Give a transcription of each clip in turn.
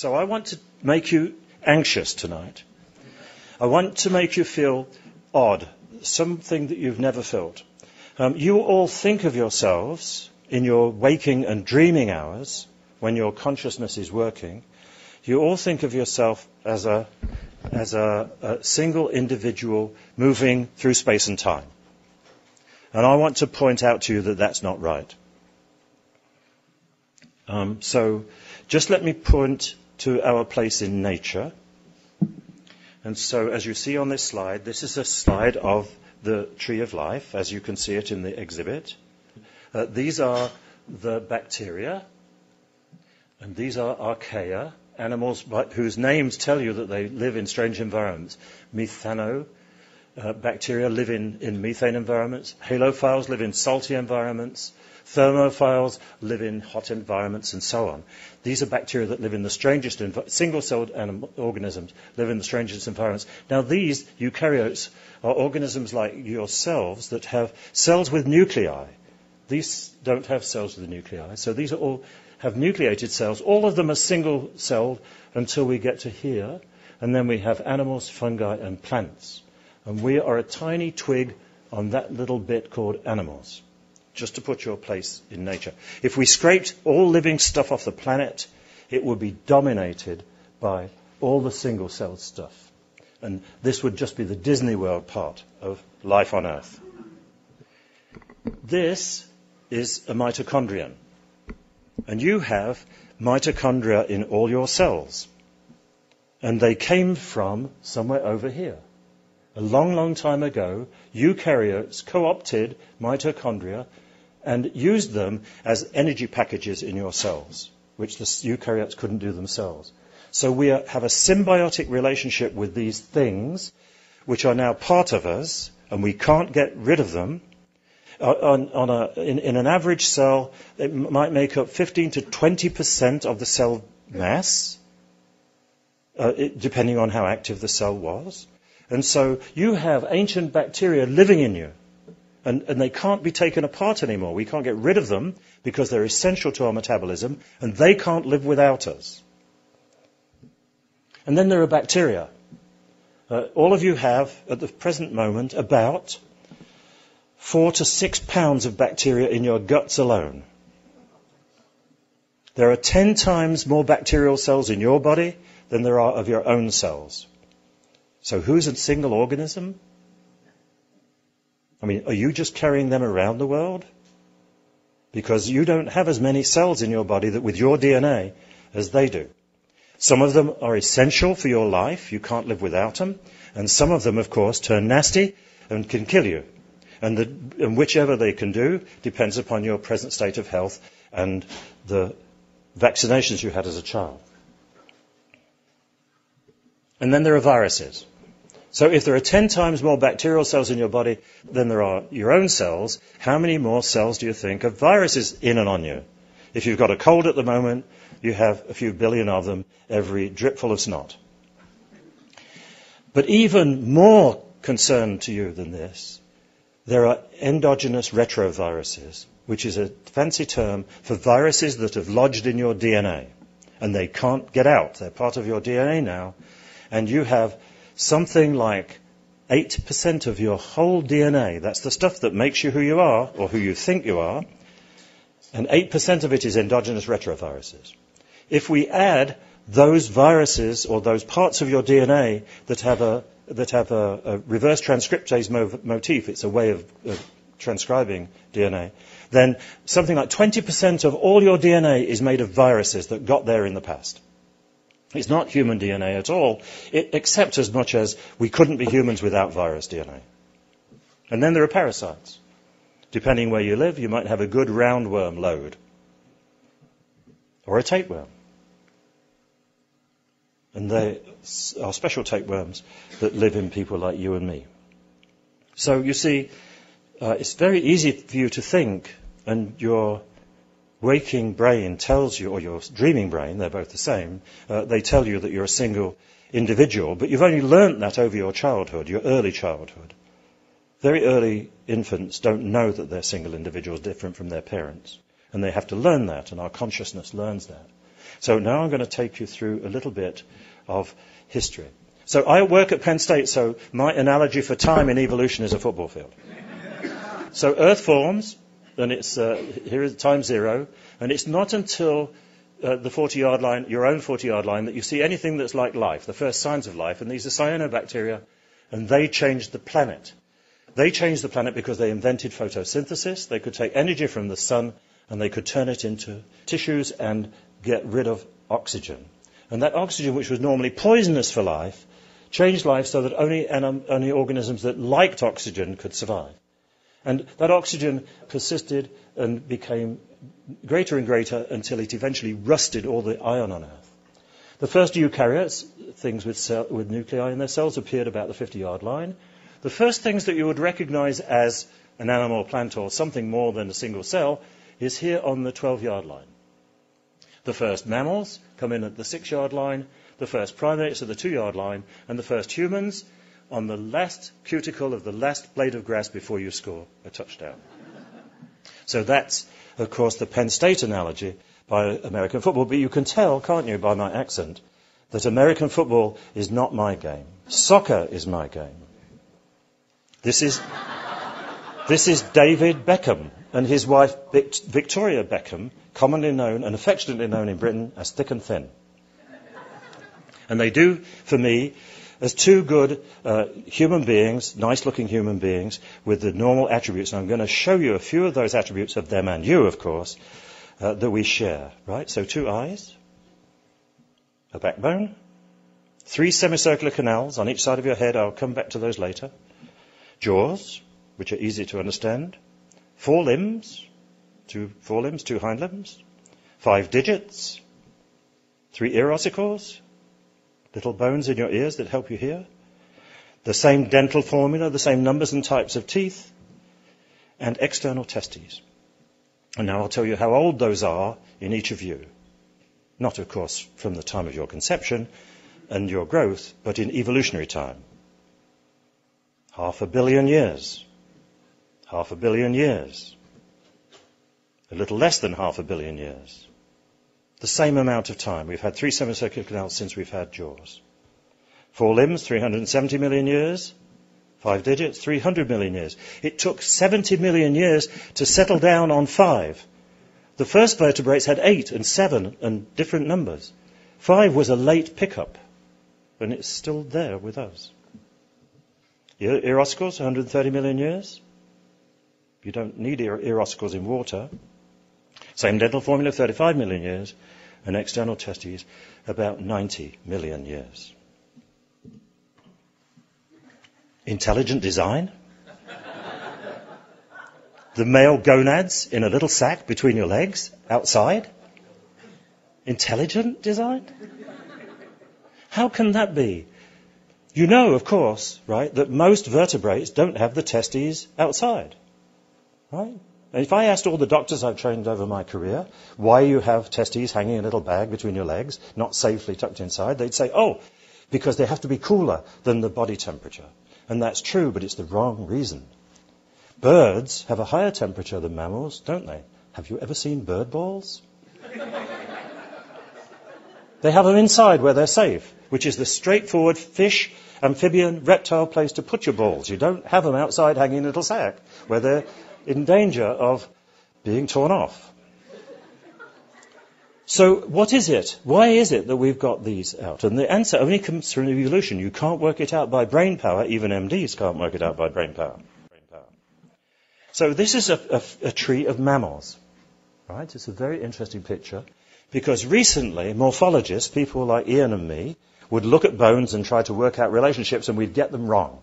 So I want to make you anxious tonight. I want to make you feel odd, something that you've never felt. You all think of yourselves in your waking and dreaming hours when your consciousness is working. You all think of yourself as a single individual moving through space and time. And I want to point out to you that that's not right. So just let me point to our place in nature. And so as you see on this slide, this is a slide of the tree of life, as you can see it in the exhibit. These are the bacteria, and these are archaea, animals whose names tell you that they live in strange environments. Bacteria live in methane environments. Halophiles live in salty environments. Thermophiles live in hot environments, and so on. These are bacteria that live in the strangest single-celled organisms live in the strangest environments. Now, these eukaryotes are organisms like yourselves that have cells with nuclei. These don't have cells with nuclei, so these are all have nucleated cells. All of them are single-celled until we get to here, and then we have animals, fungi, and plants. And we are a tiny twig on that little bit called animals, just to put your place in nature. If we scraped all living stuff off the planet, it would be dominated by all the single-celled stuff. And this would just be the Disney World part of life on Earth. This is a mitochondrion. And you have mitochondria in all your cells. And they came from somewhere over here. A long, long time ago, eukaryotes co-opted mitochondria and used them as energy packages in your cells, which the eukaryotes couldn't do themselves. So we have a symbiotic relationship with these things, which are now part of us, and we can't get rid of them. In an average cell, it might make up 15 to 20% of the cell mass, depending on how active the cell was. And so you have ancient bacteria living in you, and they can't be taken apart anymore. We can't get rid of them because they're essential to our metabolism, and they can't live without us. And then there are bacteria. All of you have, at the present moment, about 4 to 6 pounds of bacteria in your guts alone. There are 10 times more bacterial cells in your body than there are of your own cells. So who's a single organism? I mean, are you just carrying them around the world? Because you don't have as many cells in your body that with your DNA as they do. Some of them are essential for your life. You can't live without them. And some of them, of course, turn nasty and can kill you. And whichever they can do depends upon your present state of health and the vaccinations you had as a child. And then there are viruses. So if there are 10 times more bacterial cells in your body than there are your own cells, how many more cells do you think of viruses in and on you? If you've got a cold at the moment, you have a few billion of them every dripful of snot. But even more concern to you than this, there are endogenous retroviruses, which is a fancy term for viruses that have lodged in your DNA. And they can't get out. They're part of your DNA now. And you have something like 8% of your whole DNA. That's the stuff that makes you who you are, or who you think you are. And 8% of it is endogenous retroviruses. If we add those viruses or those parts of your DNA that have a reverse transcriptase motif, it's a way of transcribing DNA, then something like 20% of all your DNA is made of viruses that got there in the past. It's not human DNA at all, except as much as we couldn't be humans without virus DNA. And then there are parasites. Depending where you live, you might have a good roundworm load or a tapeworm. And they are special tapeworms that live in people like you and me. So you see, it's very easy for you to think, and your waking brain tells you, or your dreaming brain, they're both the same, they tell you that you're a single individual, but you've only learnt that over your childhood, your early childhood. Very early infants don't know that they're single individuals different from their parents, and they have to learn that, and our consciousness learns that. So now I'm going to take you through a little bit of history. So I work at Penn State, so my analogy for time in evolution is a football field. So Earth forms, and it's here is time zero, and it's not until the 40-yard line, your own 40-yard line, that you see anything that's like life, the first signs of life, and these are cyanobacteria, and they changed the planet. They changed the planet because they invented photosynthesis. They could take energy from the sun, and they could turn it into tissues and get rid of oxygen. And that oxygen, which was normally poisonous for life, changed life so that only organisms that liked oxygen could survive. And that oxygen persisted and became greater and greater until it eventually rusted all the iron on Earth. The first eukaryotes, things with nuclei in their cells, appeared about the 50-yard line. The first things that you would recognize as an animal, plant, or something more than a single cell is here on the 12-yard line. The first mammals come in at the 6-yard line, the first primates at the 2-yard line, and the first humans on the last cuticle of the last blade of grass before you score a touchdown. So that's, of course, the Penn State analogy by American football. But you can tell, can't you, by my accent, that American football is not my game. Soccer is my game. This is David Beckham and his wife Victoria Beckham, commonly known and affectionately known in Britain as Thick and Thin. And they do, for me, as two good human beings, nice-looking human beings, with the normal attributes. And I'm going to show you a few of those attributes of them and you, of course, that we share, right? So two eyes, a backbone, three semicircular canals on each side of your head. I'll come back to those later. Jaws, which are easy to understand. Four limbs, two hind limbs. 5 digits, 3 ear ossicles, little bones in your ears that help you hear. The same dental formula, the same numbers and types of teeth, and external testes. And now I'll tell you how old those are in each of you. Not, of course, from the time of your conception and your growth, but in evolutionary time. 500 million years. 500 million years. A little less than 500 million years. The same amount of time. We've had 3 semicircular canals since we've had jaws. 4 limbs, 370 million years. 5 digits, 300 million years. It took 70 million years to settle down on 5. The first vertebrates had 8 and 7 and different numbers. 5 was a late pickup, and it's still there with us. Ear ossicles, 130 million years. You don't need ear ossicles in water. Same dental formula, 35 million years, and external testes, about 90 million years. Intelligent design. The male gonads in a little sack between your legs, outside. Intelligent design? How can that be? You know, of course, right, that most vertebrates don't have the testes outside, right? And if I asked all the doctors I've trained over my career why you have testes hanging in a little bag between your legs, not safely tucked inside, they'd say, oh, because they have to be cooler than the body temperature. And that's true, but it's the wrong reason. Birds have a higher temperature than mammals, don't they? Have you ever seen bird balls? They have them inside where they're safe, which is the straightforward fish, amphibian, reptile place to put your balls. You don't have them outside hanging in a little sack where they're in danger of being torn off. So what is it? Why is it that we've got these out? And the answer only comes from evolution. You can't work it out by brain power. Even MDs can't work it out by brain power. So this is a tree of mammals, right? It's a very interesting picture because recently morphologists, people like Ian and me, would look at bones and try to work out relationships, and we'd get them wrong.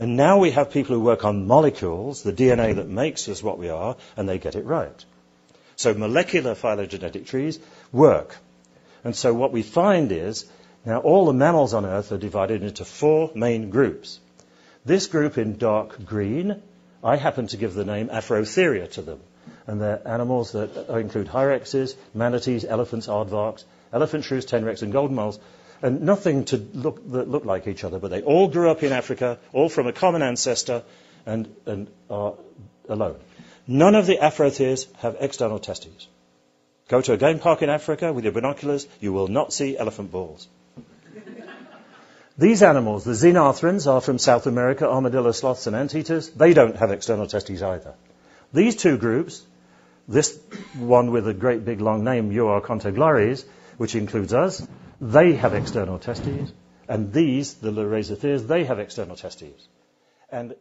And now we have people who work on molecules, the DNA that makes us what we are, and they get it right. So molecular phylogenetic trees work. And so what we find is, now all the mammals on Earth are divided into 4 main groups. This group in dark green, I happen to give the name Afrotheria to them. And they're animals that include hyraxes, manatees, elephants, aardvarks, elephant shrews, tenrecs, and golden moles. And nothing to that look like each other, but they all grew up in Africa, all from a common ancestor, and are alone. None of the Afrotheres have external testes. Go to a game park in Africa with your binoculars, you will not see elephant balls. These animals, the Xenarthrans, are from South America, armadillo sloths and anteaters. They don't have external testes either. These two groups, this one with a great big long name, Euarchontoglires, which includes us, they have external testes. And these, the lorazotheres, they have external testes. And